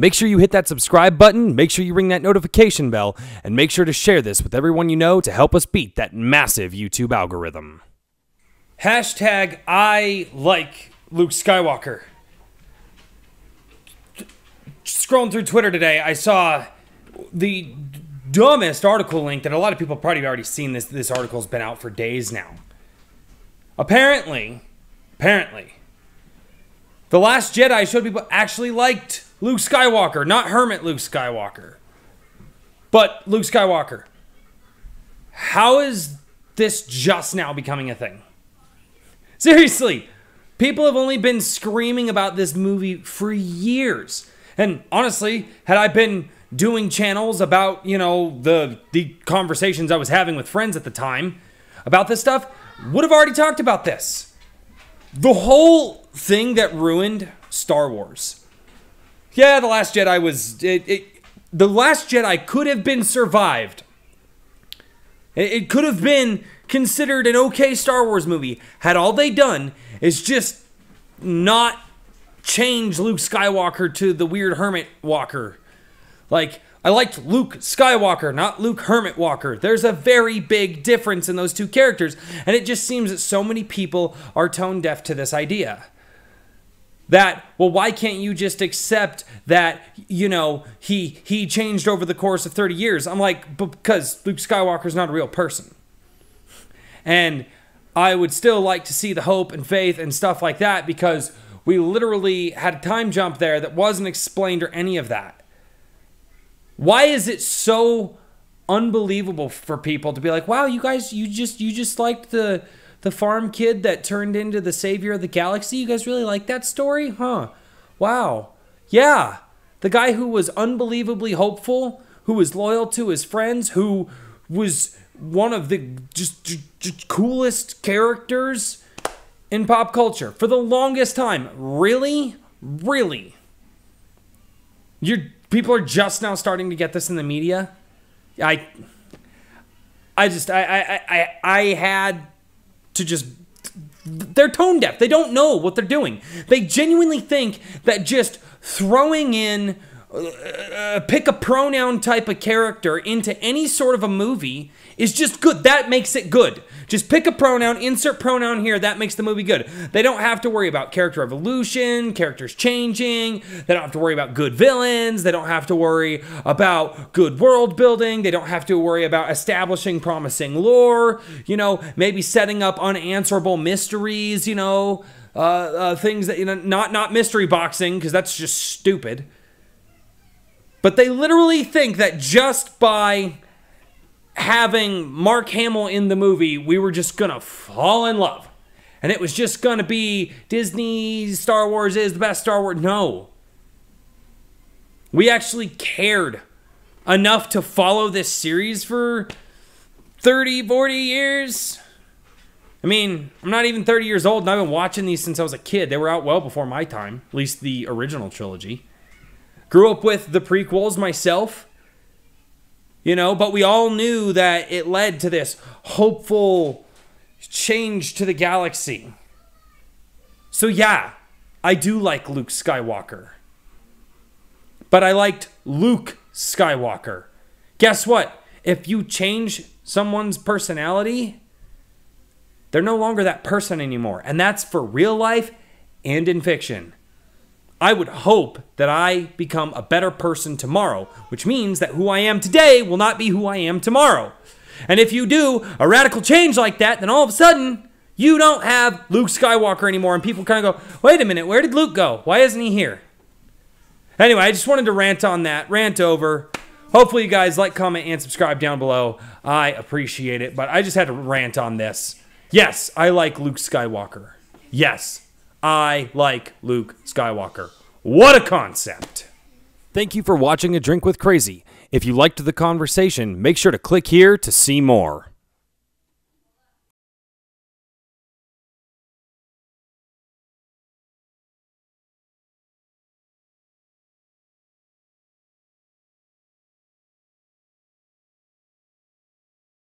Make sure you hit that subscribe button, make sure you ring that notification bell, and make sure to share this with everyone you know to help us beat that massive YouTube algorithm. Hashtag I like Luke Skywalker. Scrolling through Twitter today, I saw the dumbest article link that a lot of people probably have already seen. This article's been out for days now. Apparently, The Last Jedi showed people actually liked Luke Skywalker, not Hermit Luke Skywalker, but Luke Skywalker. How is this just now becoming a thing? Seriously, people have only been screaming about this movie for years. And honestly, had I been doing channels about, you know, the conversations I was having with friends at the time about this stuff, would have already talked about this. The whole thing that ruined Star Wars. Yeah, The Last Jedi was... The Last Jedi could have been survived. It could have been considered an okay Star Wars movie had all they done is just not change Luke Skywalker to the weird Hermit Walker. Like, I liked Luke Skywalker, not Luke Hermit Walker. There's a very big difference in those two characters, and it just seems that so many people are tone deaf to this idea. That, well, why can't you just accept that, you know, he changed over the course of 30 years? I'm like, because Luke Skywalker's not a real person. And I would still like to see the hope and faith and stuff like that, because we literally had a time jump there that wasn't explained or any of that. Why is it so unbelievable for people to be like, wow, you guys, you just liked the farm kid that turned into the savior of the galaxy? You guys really like that story? Huh. Wow. Yeah. The guy who was unbelievably hopeful, who was loyal to his friends, who was one of the just coolest characters in pop culture for the longest time. Really? Really? People are just now starting to get this in the media. I had to just... They're tone deaf. They don't know what they're doing. They genuinely think that just throwing in... pick a pronoun type of character into any sort of a movie is just good. That makes it good. Just pick a pronoun, insert pronoun here, that makes the movie good. They don't have to worry about character evolution, characters changing. They don't have to worry about good villains. They don't have to worry about good world building. They don't have to worry about establishing promising lore, you know, maybe setting up unanswerable mysteries, you know, things that, you know, not mystery boxing, because that's just stupid. But they literally think that just by having Mark Hamill in the movie, we were just going to fall in love. And it was just going to be Disney, Star Wars is the best Star Wars. No. We actually cared enough to follow this series for 30, 40 years. I mean, I'm not even 30 years old, and I've been watching these since I was a kid. They were out well before my time, at least the original trilogy. Grew up with the prequels myself, you know, but we all knew that it led to this hopeful change to the galaxy. So yeah, I do like Luke Skywalker. But I liked Luke Skywalker. Guess what? If you change someone's personality, they're no longer that person anymore. And that's for real life and in fiction. I would hope that I become a better person tomorrow, which means that who I am today will not be who I am tomorrow. And if you do a radical change like that, then all of a sudden, you don't have Luke Skywalker anymore. And people kind of go, wait a minute, where did Luke go? Why isn't he here? Anyway, I just wanted to rant on that, rant over. Hopefully you guys like, comment, and subscribe down below. I appreciate it, but I just had to rant on this. Yes, I like Luke Skywalker. Yes. I like Luke Skywalker. What a concept. Thank you for watching A Drink with Crazy. If you liked the conversation, make sure to click here to see more.